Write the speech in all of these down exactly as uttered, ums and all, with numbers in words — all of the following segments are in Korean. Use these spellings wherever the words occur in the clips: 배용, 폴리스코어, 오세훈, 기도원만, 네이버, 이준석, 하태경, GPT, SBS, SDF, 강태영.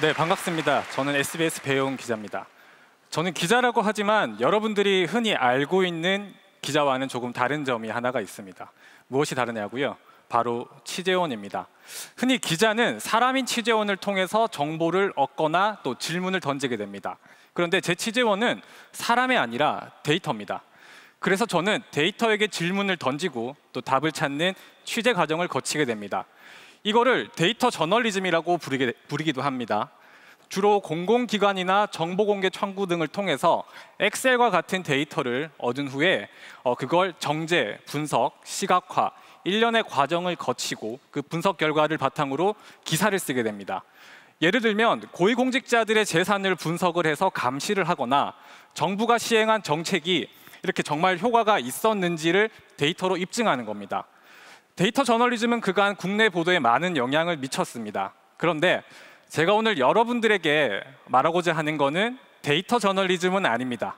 네, 반갑습니다. 저는 에스비에스 배용 기자입니다. 저는 기자라고 하지만 여러분들이 흔히 알고 있는 기자와는 조금 다른 점이 하나가 있습니다. 무엇이 다르냐고요? 바로 취재원입니다. 흔히 기자는 사람인 취재원을 통해서 정보를 얻거나 또 질문을 던지게 됩니다. 그런데 제 취재원은 사람이 아니라 데이터입니다. 그래서 저는 데이터에게 질문을 던지고 또 답을 찾는 취재 과정을 거치게 됩니다. 이거를 데이터 저널리즘이라고 부르게, 부르기도 합니다. 주로 공공기관이나 정보공개 청구 등을 통해서 엑셀과 같은 데이터를 얻은 후에 어, 그걸 정제, 분석, 시각화, 일련의 과정을 거치고 그 분석 결과를 바탕으로 기사를 쓰게 됩니다. 예를 들면 고위공직자들의 재산을 분석을 해서 감시를 하거나 정부가 시행한 정책이 이렇게 정말 효과가 있었는지를 데이터로 입증하는 겁니다. 데이터 저널리즘은 그간 국내 보도에 많은 영향을 미쳤습니다. 그런데 제가 오늘 여러분들에게 말하고자 하는 거는 데이터 저널리즘은 아닙니다.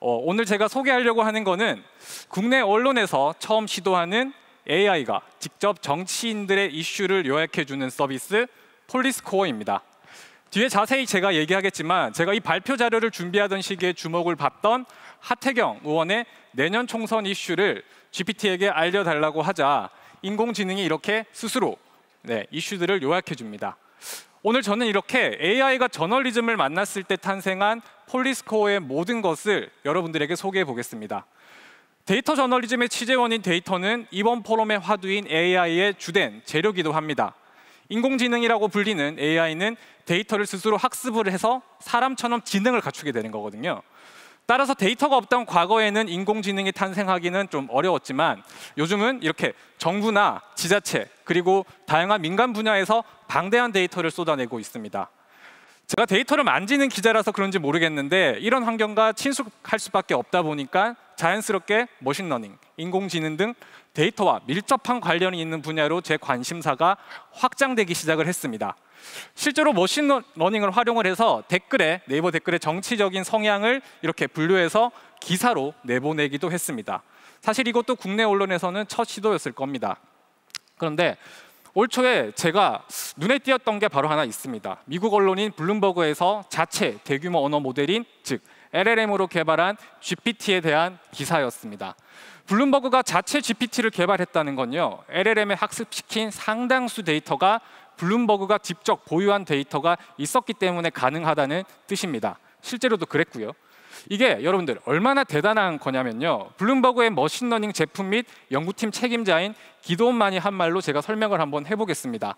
어, 오늘 제가 소개하려고 하는 거는 국내 언론에서 처음 시도하는 에이아이가 직접 정치인들의 이슈를 요약해주는 서비스 폴리스코어입니다. 뒤에 자세히 제가 얘기하겠지만 제가 이 발표 자료를 준비하던 시기에 주목을 받던 하태경 의원의 내년 총선 이슈를 지피티에게 알려달라고 하자 인공지능이 이렇게 스스로 네, 이슈들을 요약해줍니다. 오늘 저는 이렇게 에이아이가 저널리즘을 만났을 때 탄생한 폴리스코어의 모든 것을 여러분들에게 소개해 보겠습니다. 데이터 저널리즘의 취재원인 데이터는 이번 포럼의 화두인 에이아이의 주된 재료이기도 합니다. 인공지능이라고 불리는 에이아이는 데이터를 스스로 학습을 해서 사람처럼 지능을 갖추게 되는 거거든요. 따라서 데이터가 없던 과거에는 인공지능이 탄생하기는 좀 어려웠지만 요즘은 이렇게 정부나 지자체 그리고 다양한 민간 분야에서 방대한 데이터를 쏟아내고 있습니다. 제가 데이터를 만지는 기자라서 그런지 모르겠는데 이런 환경과 친숙할 수밖에 없다 보니까 자연스럽게 머신러닝, 인공지능 등 데이터와 밀접한 관련이 있는 분야로 제 관심사가 확장되기 시작을 했습니다. 실제로 머신러닝을 활용을 해서 댓글에, 네이버 댓글에 정치적인 성향을 이렇게 분류해서 기사로 내보내기도 했습니다. 사실 이것도 국내 언론에서는 첫 시도였을 겁니다. 그런데 올 초에 제가 눈에 띄었던 게 바로 하나 있습니다. 미국 언론인 블룸버그에서 자체 대규모 언어 모델인, 즉 엘엘엠으로 개발한 지피티에 대한 기사였습니다. 블룸버그가 자체 지피티를 개발했다는 건요, 엘엘엠에 학습시킨 상당수 데이터가 블룸버그가 직접 보유한 데이터가 있었기 때문에 가능하다는 뜻입니다. 실제로도 그랬고요. 이게 여러분들 얼마나 대단한 거냐면요, 블룸버그의 머신러닝 제품 및 연구팀 책임자인 기도원만이 한 말로 제가 설명을 한번 해보겠습니다.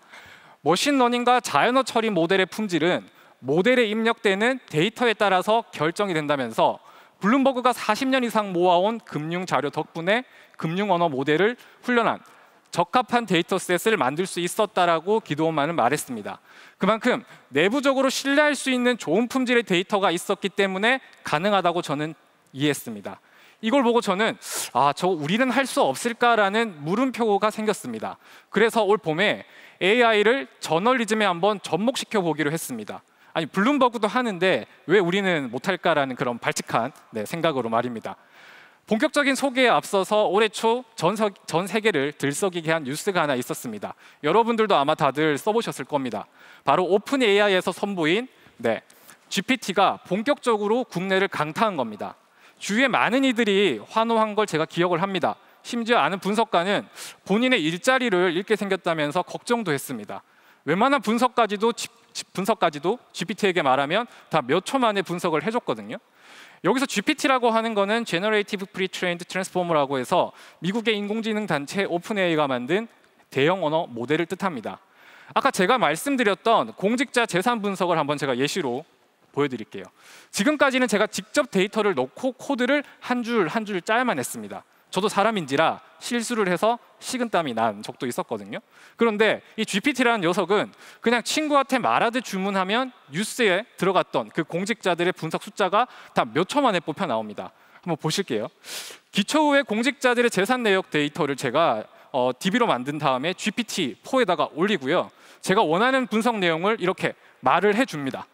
머신러닝과 자연어 처리 모델의 품질은 모델에 입력되는 데이터에 따라서 결정이 된다면서 블룸버그가 사십 년 이상 모아온 금융 자료 덕분에 금융 언어 모델을 훈련한 적합한 데이터셋을 만들 수 있었다라고 기도원만은 말했습니다. 그만큼 내부적으로 신뢰할 수 있는 좋은 품질의 데이터가 있었기 때문에 가능하다고 저는 이해했습니다. 이걸 보고 저는 아, 저 우리는 할 수 없을까라는 물음표가 생겼습니다. 그래서 올 봄에 에이아이를 저널리즘에 한번 접목시켜 보기로 했습니다. 아니, 블룸버그도 하는데 왜 우리는 못할까라는 그런 발칙한 네, 생각으로 말입니다. 본격적인 소개에 앞서서 올해 초 전 전 세계를 들썩이게 한 뉴스가 하나 있었습니다. 여러분들도 아마 다들 써보셨을 겁니다. 바로 오픈 에이아이에서 선보인 네, 지피티가 본격적으로 국내를 강타한 겁니다. 주위에 많은 이들이 환호한 걸 제가 기억을 합니다. 심지어 아는 분석가는 본인의 일자리를 잃게 생겼다면서 걱정도 했습니다. 웬만한 분석까지도, 지, 분석까지도 지피티에게 말하면 다 몇 초 만에 분석을 해줬거든요. 여기서 지피티라고 하는 거는 Generative Pre-trained Transformer라고 해서 미국의 인공지능 단체 오픈에이아이가 만든 대형 언어 모델을 뜻합니다. 아까 제가 말씀드렸던 공직자 재산 분석을 한번 제가 예시로 보여드릴게요. 지금까지는 제가 직접 데이터를 넣고 코드를 한 줄 한 줄 짜야만 했습니다. 저도 사람인지라 실수를 해서 식은땀이 난 적도 있었거든요. 그런데 이 지피티라는 녀석은 그냥 친구한테 말하듯 주문하면 뉴스에 들어갔던 그 공직자들의 분석 숫자가 다 몇 초 만에 뽑혀 나옵니다. 한번 보실게요. 기초후에 공직자들의 재산 내역 데이터를 제가 어, 디비로 만든 다음에 지피티 포에다가 올리고요. 제가 원하는 분석 내용을 이렇게 말을 해줍니다.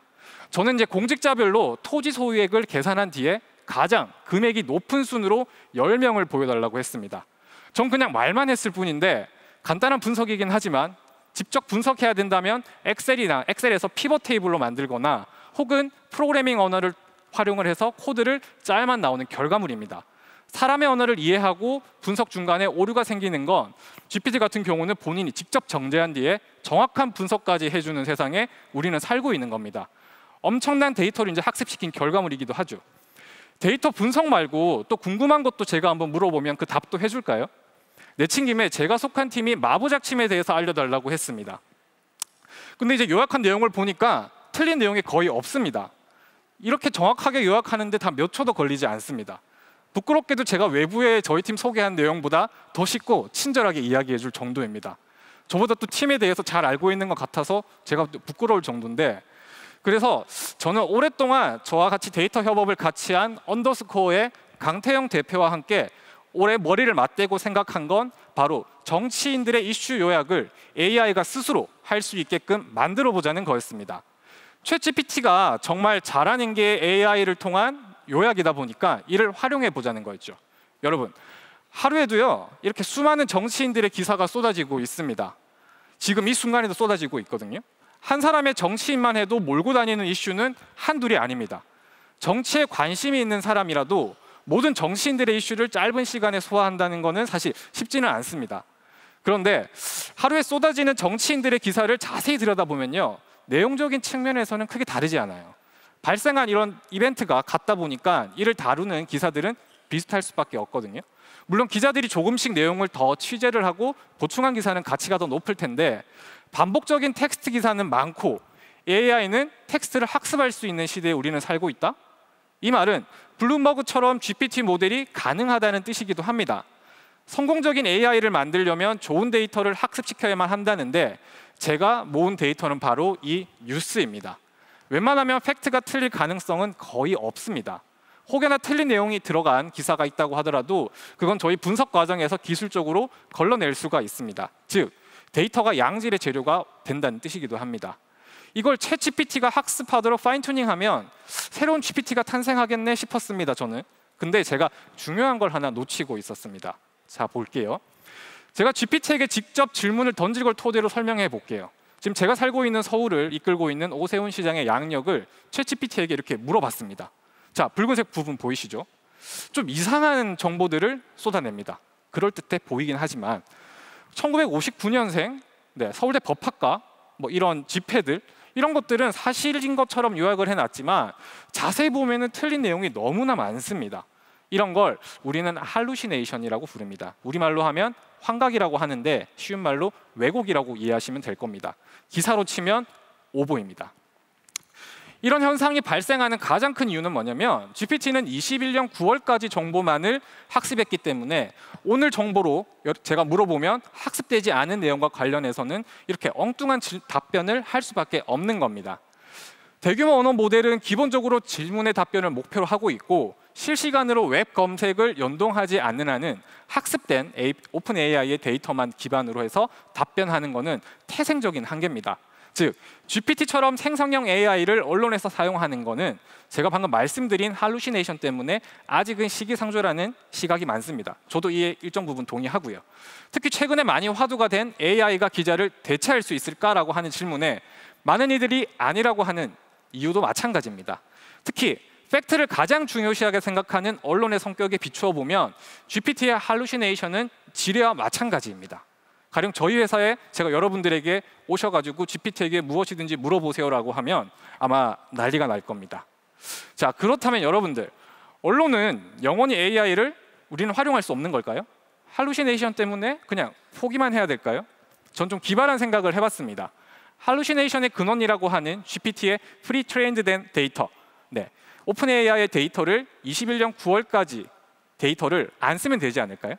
저는 이제 공직자별로 토지 소유액을 계산한 뒤에 가장 금액이 높은 순으로 열 명을 보여달라고 했습니다. 전 그냥 말만 했을 뿐인데 간단한 분석이긴 하지만 직접 분석해야 된다면 엑셀이나 엑셀에서 피벗 테이블로 만들거나 혹은 프로그래밍 언어를 활용을 해서 코드를 짜야만 나오는 결과물입니다. 사람의 언어를 이해하고 분석 중간에 오류가 생기는 건 지피티 같은 경우는 본인이 직접 정제한 뒤에 정확한 분석까지 해주는 세상에 우리는 살고 있는 겁니다. 엄청난 데이터를 이제 학습시킨 결과물이기도 하죠. 데이터 분석 말고 또 궁금한 것도 제가 한번 물어보면 그 답도 해줄까요? 내친 김에 제가 속한 팀이 마부작침에 대해서 알려달라고 했습니다. 근데 이제 요약한 내용을 보니까 틀린 내용이 거의 없습니다. 이렇게 정확하게 요약하는데 다 몇 초도 걸리지 않습니다. 부끄럽게도 제가 외부에 저희 팀 소개한 내용보다 더 쉽고 친절하게 이야기해줄 정도입니다. 저보다 또 팀에 대해서 잘 알고 있는 것 같아서 제가 부끄러울 정도인데, 그래서 저는 오랫동안 저와 같이 데이터 협업을 같이 한 언더스코어의 강태영 대표와 함께 올해 머리를 맞대고 생각한 건 바로 정치인들의 이슈 요약을 에이아이가 스스로 할 수 있게끔 만들어보자는 거였습니다. 챗지피티가 정말 잘하는 게 에이아이를 통한 요약이다 보니까 이를 활용해보자는 거였죠. 여러분, 하루에도요 이렇게 수많은 정치인들의 기사가 쏟아지고 있습니다. 지금 이 순간에도 쏟아지고 있거든요. 한 사람의 정치인만 해도 몰고 다니는 이슈는 한둘이 아닙니다. 정치에 관심이 있는 사람이라도 모든 정치인들의 이슈를 짧은 시간에 소화한다는 것은 사실 쉽지는 않습니다. 그런데 하루에 쏟아지는 정치인들의 기사를 자세히 들여다보면요, 내용적인 측면에서는 크게 다르지 않아요. 발생한 이런 이벤트가 같다 보니까 이를 다루는 기사들은 비슷할 수밖에 없거든요. 물론 기자들이 조금씩 내용을 더 취재를 하고 보충한 기사는 가치가 더 높을 텐데, 반복적인 텍스트 기사는 많고 에이아이는 텍스트를 학습할 수 있는 시대에 우리는 살고 있다? 이 말은 블룸버그처럼 지피티 모델이 가능하다는 뜻이기도 합니다. 성공적인 에이아이를 만들려면 좋은 데이터를 학습시켜야만 한다는데, 제가 모은 데이터는 바로 이 뉴스입니다. 웬만하면 팩트가 틀릴 가능성은 거의 없습니다. 혹여나 틀린 내용이 들어간 기사가 있다고 하더라도 그건 저희 분석 과정에서 기술적으로 걸러낼 수가 있습니다. 즉, 데이터가 양질의 재료가 된다는 뜻이기도 합니다. 이걸 챗지피티가 학습하도록 파인튜닝하면 새로운 지피티가 탄생하겠네 싶었습니다, 저는. 근데 제가 중요한 걸 하나 놓치고 있었습니다. 자, 볼게요. 제가 지피티에게 직접 질문을 던질 걸 토대로 설명해 볼게요. 지금 제가 살고 있는 서울을 이끌고 있는 오세훈 시장의 양력을 챗지피티에게 이렇게 물어봤습니다. 자, 붉은색 부분 보이시죠? 좀 이상한 정보들을 쏟아냅니다. 그럴듯해 보이긴 하지만 천구백오십구 년생, 네, 서울대 법학과, 뭐 이런 집회들, 이런 것들은 사실인 것처럼 요약을 해놨지만 자세히 보면은 틀린 내용이 너무나 많습니다. 이런 걸 우리는 할루시네이션이라고 부릅니다. 우리말로 하면 환각이라고 하는데 쉬운 말로 왜곡이라고 이해하시면 될 겁니다. 기사로 치면 오보입니다. 이런 현상이 발생하는 가장 큰 이유는 뭐냐면 지피티는 이십일 년 구월까지 정보만을 학습했기 때문에 오늘 정보로 제가 물어보면 학습되지 않은 내용과 관련해서는 이렇게 엉뚱한 답변을 할 수밖에 없는 겁니다. 대규모 언어 모델은 기본적으로 질문의 답변을 목표로 하고 있고 실시간으로 웹 검색을 연동하지 않는 한은 학습된 오픈 에이아이의 데이터만 기반으로 해서 답변하는 것은 태생적인 한계입니다. 즉, 지피티처럼 생성형 에이아이를 언론에서 사용하는 것은 제가 방금 말씀드린 할루시네이션 때문에 아직은 시기상조라는 시각이 많습니다. 저도 이에 일정 부분 동의하고요. 특히 최근에 많이 화두가 된 에이아이가 기자를 대체할 수 있을까라고 하는 질문에 많은 이들이 아니라고 하는 이유도 마찬가지입니다. 특히 팩트를 가장 중요시하게 생각하는 언론의 성격에 비추어 보면 지피티의 할루시네이션은 지뢰와 마찬가지입니다. 가령 저희 회사에 제가 여러분들에게 오셔가지고 지피티에게 무엇이든지 물어보세요라고 하면 아마 난리가 날 겁니다. 자, 그렇다면 여러분들, 언론은 영원히 에이아이를 우리는 활용할 수 없는 걸까요? 할루시네이션 때문에 그냥 포기만 해야 될까요? 전 좀 기발한 생각을 해봤습니다. 할루시네이션의 근원이라고 하는 지피티의 프리 트레인드된 데이터, 네, 오픈 에이아이의 데이터를 이십일 년 구월까지 데이터를 안 쓰면 되지 않을까요?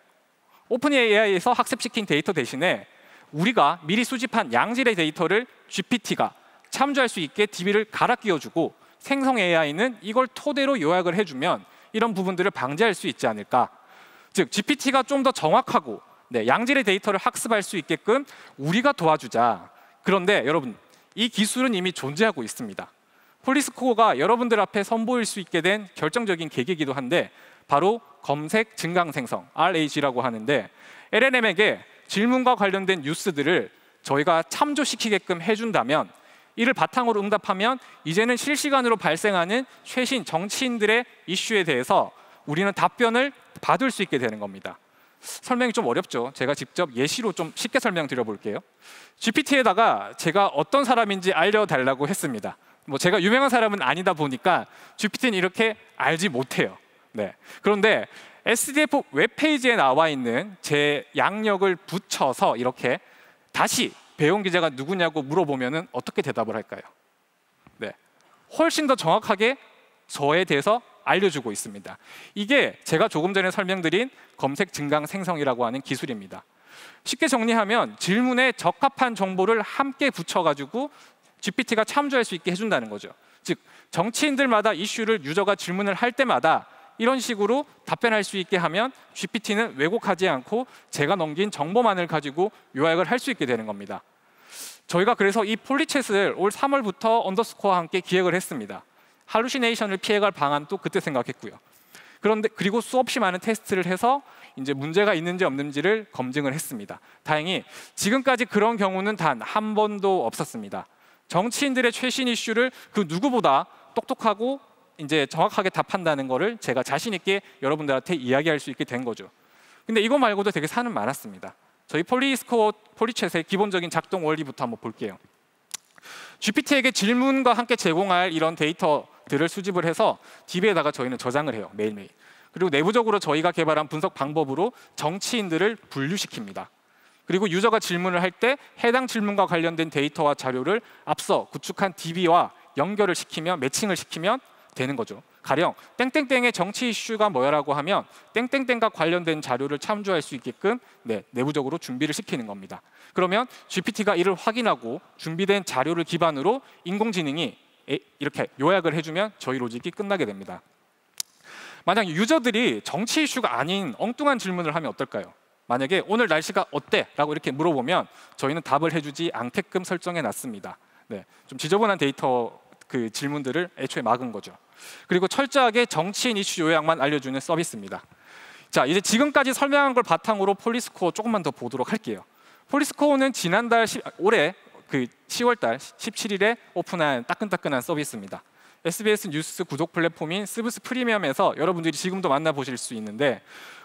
오픈 에이아이에서 학습시킨 데이터 대신에 우리가 미리 수집한 양질의 데이터를 지피티가 참조할 수 있게 디비를 갈아 끼워주고 생성 에이아이는 이걸 토대로 요약을 해주면 이런 부분들을 방지할 수 있지 않을까. 즉, 지피티가 좀 더 정확하고, 네, 양질의 데이터를 학습할 수 있게끔 우리가 도와주자. 그런데 여러분, 이 기술은 이미 존재하고 있습니다. 폴리스코어가 여러분들 앞에 선보일 수 있게 된 결정적인 계기이기도 한데 바로 검색 증강 생성, 알에이지라고 하는데 엘엘엠에게 질문과 관련된 뉴스들을 저희가 참조시키게끔 해준다면, 이를 바탕으로 응답하면 이제는 실시간으로 발생하는 최신 정치인들의 이슈에 대해서 우리는 답변을 받을 수 있게 되는 겁니다. 설명이 좀 어렵죠. 제가 직접 예시로 좀 쉽게 설명드려 볼게요. 지피티에다가 제가 어떤 사람인지 알려달라고 했습니다. 뭐 제가 유명한 사람은 아니다 보니까 지피티는 이렇게 알지 못해요. 네. 그런데 에스디에프 웹페이지에 나와 있는 제 양력을 붙여서 이렇게 다시 배운 기자가 누구냐고 물어보면은 어떻게 대답을 할까요? 네. 훨씬 더 정확하게 저에 대해서 알려주고 있습니다. 이게 제가 조금 전에 설명드린 검색 증강 생성이라고 하는 기술입니다. 쉽게 정리하면 질문에 적합한 정보를 함께 붙여가지고 지피티가 참조할 수 있게 해준다는 거죠. 즉, 정치인들마다 이슈를 유저가 질문을 할 때마다 이런 식으로 답변할 수 있게 하면 지피티는 왜곡하지 않고 제가 넘긴 정보만을 가지고 요약을 할 수 있게 되는 겁니다. 저희가 그래서 이 폴리챗을 올 삼월부터 언더스코어와 함께 기획을 했습니다. 할루시네이션을 피해갈 방안도 그때 생각했고요. 그런데 그리고 수없이 많은 테스트를 해서 이제 문제가 있는지 없는지를 검증을 했습니다. 다행히 지금까지 그런 경우는 단 한 번도 없었습니다. 정치인들의 최신 이슈를 그 누구보다 똑똑하고 이제 정확하게 답한다는 것을 제가 자신 있게 여러분들한테 이야기할 수 있게 된 거죠. 근데 이거 말고도 되게 사는 많았습니다. 저희 폴리스코어 폴리챗의 기본적인 작동 원리부터 한번 볼게요. 지피티에게 질문과 함께 제공할 이런 데이터들을 수집을 해서 딥에다가 저희는 저장을 해요, 매일매일. 그리고 내부적으로 저희가 개발한 분석 방법으로 정치인들을 분류시킵니다. 그리고 유저가 질문을 할 때 해당 질문과 관련된 데이터와 자료를 앞서 구축한 딥와 연결을 시키면, 매칭을 시키면 되는 거죠. 가령 땡땡땡의 정치 이슈가 뭐야라고 하면 땡땡땡과 관련된 자료를 참조할 수 있게끔 네, 내부적으로 준비를 시키는 겁니다. 그러면 지피티가 이를 확인하고 준비된 자료를 기반으로 인공지능이 이렇게 요약을 해주면 저희 로직이 끝나게 됩니다. 만약 유저들이 정치 이슈가 아닌 엉뚱한 질문을 하면 어떨까요? 만약에 오늘 날씨가 어때? 라고 이렇게 물어보면 저희는 답을 해주지 않게끔 설정해 놨습니다. 네, 좀 지저분한 데이터 그 질문들을 애초에 막은 거죠. 그리고 철저하게 정치인 이슈 요약만 알려주는 서비스입니다. 자, 이제 지금까지 설명한 걸 바탕으로 폴리스코어 조금만 더 보도록 할게요. 폴리스코어는 지난달 올해 그 시월달 십칠일에 오픈한 따끈따끈한 서비스입니다. 에스비에스 뉴스 구독 플랫폼인 에스비에스 프리미엄에서 여러분들이 지금도 만나보실 수 있는데,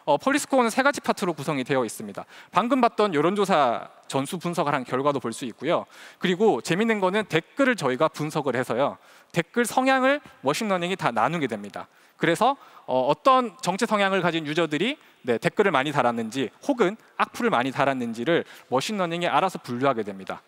어, 폴리스코어는 세 가지 파트로 구성이 되어 있습니다. 방금 봤던 여론조사 전수 분석을 한 결과도 볼 수 있고요. 그리고 재밌는 거는 댓글을 저희가 분석을 해서요. 댓글 성향을 머신러닝이 다 나누게 됩니다. 그래서 어, 어떤 정치 성향을 가진 유저들이 네, 댓글을 많이 달았는지 혹은 악플을 많이 달았는지를 머신러닝이 알아서 분류하게 됩니다.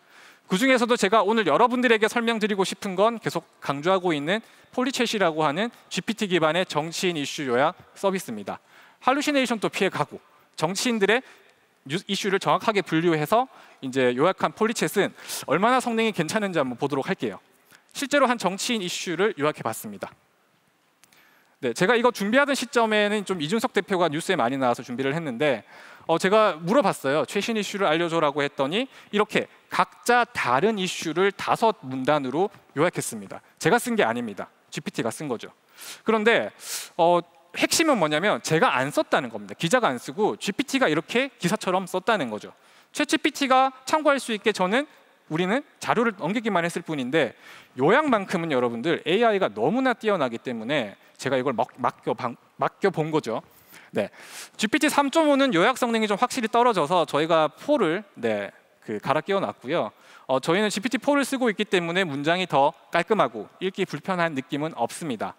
그 중에서도 제가 오늘 여러분들에게 설명드리고 싶은 건 계속 강조하고 있는 폴리챗이라고 하는 지피티 기반의 정치인 이슈 요약 서비스입니다. 할루시네이션도 피해가고 정치인들의 이슈를 정확하게 분류해서 이제 요약한 폴리챗은 얼마나 성능이 괜찮은지 한번 보도록 할게요. 실제로 한 정치인 이슈를 요약해봤습니다. 네, 제가 이거 준비하던 시점에는 좀 이준석 대표가 뉴스에 많이 나와서 준비를 했는데 어, 제가 물어봤어요. 최신 이슈를 알려줘라고 했더니 이렇게 각자 다른 이슈를 다섯 문단으로 요약했습니다. 제가 쓴 게 아닙니다. 지피티가 쓴 거죠. 그런데 어, 핵심은 뭐냐면 제가 안 썼다는 겁니다. 기자가 안 쓰고 지피티가 이렇게 기사처럼 썼다는 거죠. 챗지피티가 참고할 수 있게 저는 우리는 자료를 넘기기만 했을 뿐인데 요약만큼은 여러분들 에이아이가 너무나 뛰어나기 때문에 제가 이걸 막, 맡겨, 방, 맡겨본 거죠. 네, 지피티 삼 점 오는 요약 성능이 좀 확실히 떨어져서 저희가 사를 네, 그 갈아 끼워놨고요. 어, 저희는 지피티 사를 쓰고 있기 때문에 문장이 더 깔끔하고 읽기 불편한 느낌은 없습니다.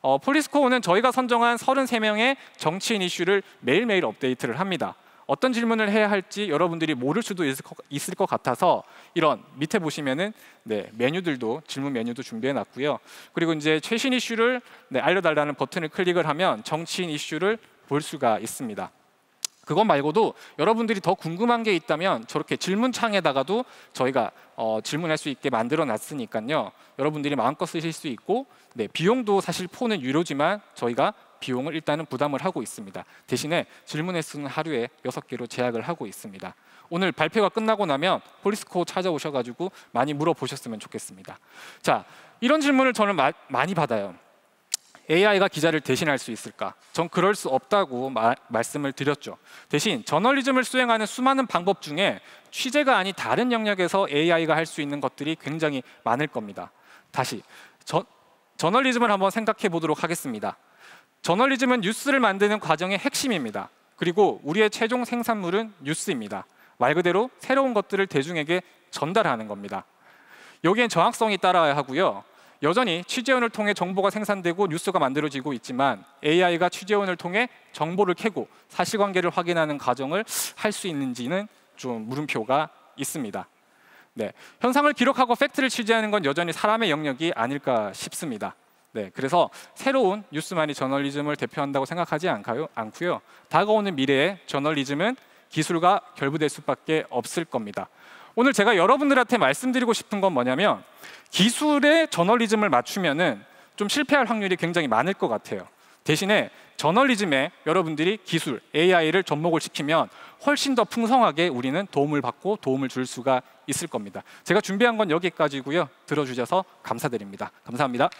어, 폴리스코어는 저희가 선정한 서른세 명의 정치인 이슈를 매일매일 업데이트를 합니다. 어떤 질문을 해야 할지 여러분들이 모를 수도 있을 것 같아서 이런 밑에 보시면은 네, 메뉴들도 질문 메뉴도 준비해 놨고요. 그리고 이제 최신 이슈를 네, 알려달라는 버튼을 클릭을 하면 정치인 이슈를 볼 수가 있습니다. 그것 말고도 여러분들이 더 궁금한 게 있다면 저렇게 질문창에다가도 저희가 어, 질문할 수 있게 만들어 놨으니까요. 여러분들이 마음껏 쓰실 수 있고 네, 비용도 사실 포는 유료지만 저희가 비용을 일단은 부담을 하고 있습니다. 대신에 질문의 수는 하루에 여섯 개로 제약을 하고 있습니다. 오늘 발표가 끝나고 나면 폴리스코어 찾아오셔가지고 많이 물어보셨으면 좋겠습니다. 자, 이런 질문을 저는 마, 많이 받아요. 에이아이가 기자를 대신할 수 있을까? 전 그럴 수 없다고 마, 말씀을 드렸죠. 대신 저널리즘을 수행하는 수많은 방법 중에 취재가 아닌 다른 영역에서 에이아이가 할 수 있는 것들이 굉장히 많을 겁니다. 다시 저, 저널리즘을 한번 생각해 보도록 하겠습니다. 저널리즘은 뉴스를 만드는 과정의 핵심입니다. 그리고 우리의 최종 생산물은 뉴스입니다. 말 그대로 새로운 것들을 대중에게 전달하는 겁니다. 여기엔 정확성이 따라야 하고요. 여전히 취재원을 통해 정보가 생산되고 뉴스가 만들어지고 있지만 에이아이가 취재원을 통해 정보를 캐고 사실관계를 확인하는 과정을 할 수 있는지는 좀 물음표가 있습니다. 네, 현상을 기록하고 팩트를 취재하는 건 여전히 사람의 영역이 아닐까 싶습니다. 네, 그래서 새로운 뉴스만이 저널리즘을 대표한다고 생각하지 않고요. 않고요. 다가오는 미래의 저널리즘은 기술과 결부될 수밖에 없을 겁니다. 오늘 제가 여러분들한테 말씀드리고 싶은 건 뭐냐면 기술에 저널리즘을 맞추면은 좀 실패할 확률이 굉장히 많을 것 같아요. 대신에 저널리즘에 여러분들이 기술, 에이아이를 접목을 시키면 훨씬 더 풍성하게 우리는 도움을 받고 도움을 줄 수가 있을 겁니다. 제가 준비한 건 여기까지고요. 들어주셔서 감사드립니다. 감사합니다.